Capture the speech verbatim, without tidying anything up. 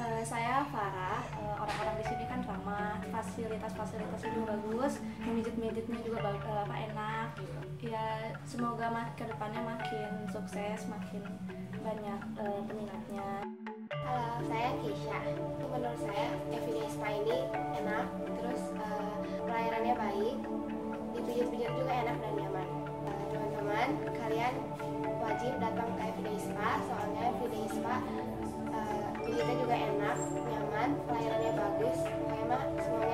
uh, saya Farah. Uh, orang-orang di sini kan ramah, fasilitas-fasilitas itu bagus, pijit-pijitnya juga uh, enak. Ya semoga mak ke depannya makin sukses, makin banyak uh, peminatnya. Halo, saya Keisha. Menurut saya Everyday Spa ini enak, terus uh, pelayanannya baik, dipijit-pijit juga enak dan nyaman. Teman-teman, uh, kalian wajib datang ke Everyday Spa, soalnya Everyday Spa uh, pijitnya juga enak, nyaman, pelayanannya bagus, emang semuanya.